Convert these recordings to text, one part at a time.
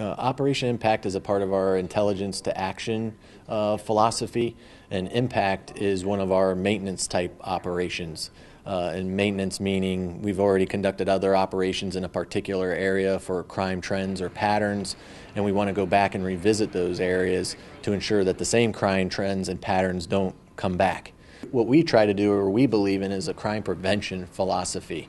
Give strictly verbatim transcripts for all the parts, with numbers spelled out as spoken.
Uh, Operation Impact is a part of our intelligence to action uh, philosophy, and impact is one of our maintenance type operations. Uh, and maintenance meaning we've already conducted other operations in a particular area for crime trends or patterns, and we want to go back and revisit those areas to ensure that the same crime trends and patterns don't come back. What we try to do, or we believe in, is a crime prevention philosophy.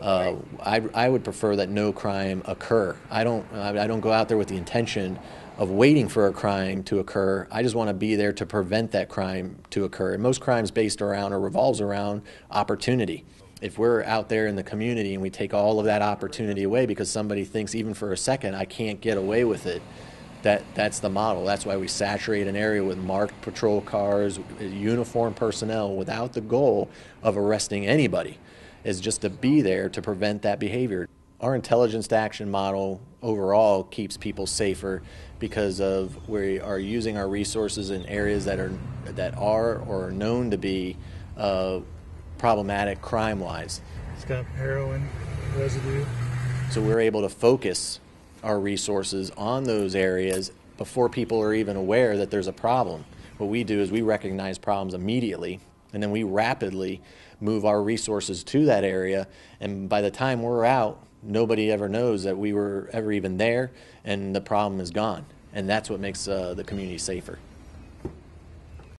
Uh, I, I would prefer that no crime occur. I don't, I don't go out there with the intention of waiting for a crime to occur. I just want to be there to prevent that crime to occur. And most crimes based around or revolves around opportunity. If we're out there in the community and we take all of that opportunity away because somebody thinks even for a second I can't get away with it, That, that's the model. That's why we saturate an area with marked patrol cars, uniformed personnel, without the goal of arresting anybody. It's just to be there to prevent that behavior. Our intelligence to action model overall keeps people safer because of we are using our resources in areas that are, that are or are known to be uh, problematic crime-wise. It's got heroin residue. So we're able to focus our resources on those areas before people are even aware that there's a problem. What we do is we recognize problems immediately, and then we rapidly move our resources to that area, and by the time we're out, nobody ever knows that we were ever even there, and the problem is gone. And that's what makes uh, the community safer.